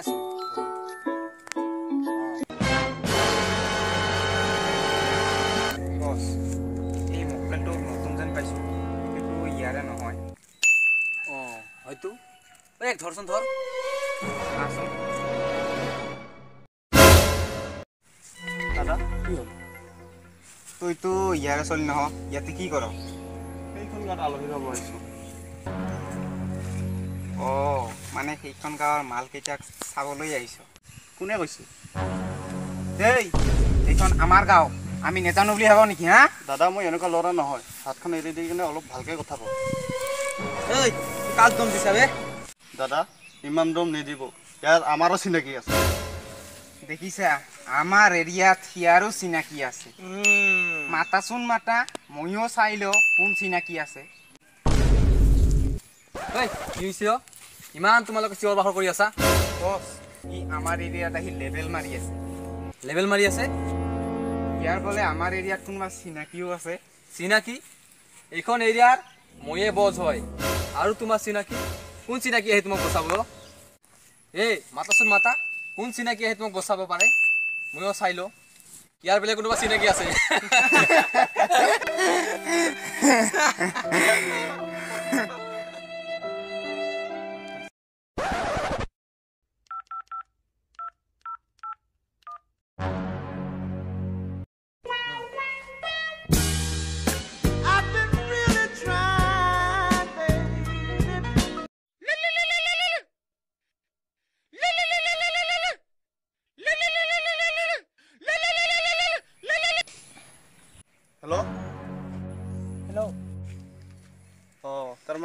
eso. Boss, এই মোবাইলটো নতুন যেন পাইছো, কিন্তু ইয়ারে নহয়। ও, হয়তো। ওই এক ধরছন ধর। আসো। দাদা, কি হল? তুই তো ইয়ারে চলি নহ, ইয়াতে কি কর? এইখন গাত আলহী যাব আইছো। ও, মানে সেইখন গাঁৱৰ মালকেইটাক চাবলৈ আহিছোঁ। কোনে কৈছে? দেই, এইখন আমাৰ গাঁও, আমি নেজানো বুলি ভাব নেকি? হা দাদা, মই এনেকুৱা ল'ৰা নহয়, হাতখন এৰি দি কিনে অলপ ভালকৈ কথা কওঁ। এই কাক দম দিছা বে? দাদা, ইমান দম নিদিব, ইয়াৰ আমাৰো চিনাকি আছে। দেখিছা, আমাৰ এৰিয়াত সিয়াৰো চিনাকি আছে। মাতাচোন মাতা, ময়ো চাই লওঁ কোন চিনাকি আছে। ঐ কি হৈছে অ? ইমান তোমালোকে চিঞৰ বাখৰ কৰি আছা? বছ, ই আমাৰ এৰিয়াত আহি লেবেল মাৰি আছে। লেবেল মাৰি আছে? ইয়াৰ বোলে আমাৰ এৰিয়াত কোনোবা চিনাকিও আছে। চিনাকি? এইখন এৰিয়াৰ ময়ে বজ হয়, আৰু তোমাৰ চিনাকি? কোন চিনাকি আহি তোমাক বচাব? এই মাতাচোন মাতা, কোন চিনাকি আহি তোমাক বচাব পাৰে? ময়ো চাই লওঁ, ইয়াৰ বোলে কোনোবা চিনাকি আছে।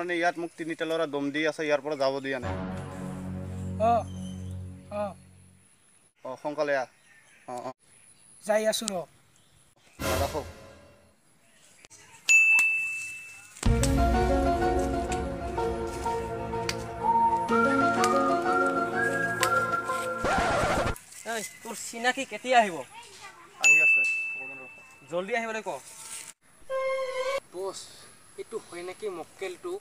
মানে ইয়াত মোক তিনিটা ল'ৰা দম দি আছে, ইয়াৰ পৰা যাব দিয়া নাই। অঁ অঁ অঁ, সোনকালে আহ। অঁ অঁ, যাই আছো ৰ। ৰাখো। তোৰ চিনাকি কেতিয়া আহিব? আহি আছে, জলদি আহিবলৈ ক। বছ, এইটো হয় নাকি মক্কেলটো?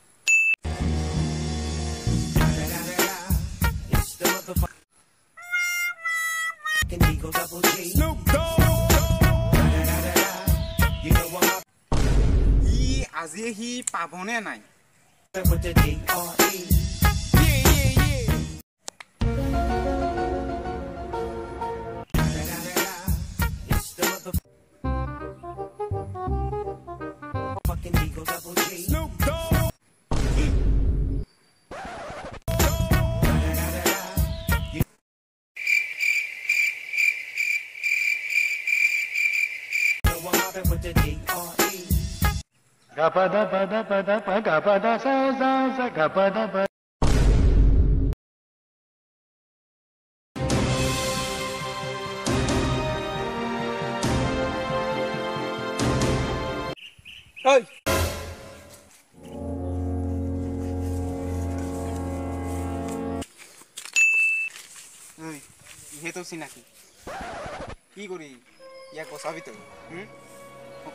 ই আজি সি পাবনে নাই? ইহেতো চিনাকি, কি কৰি ইয়াক বচাবি তই? মোক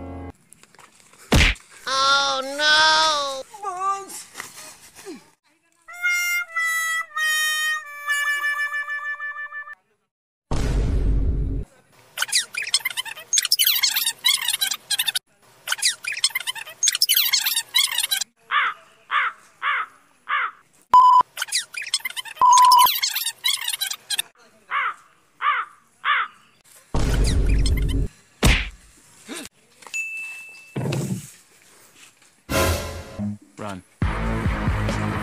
Run.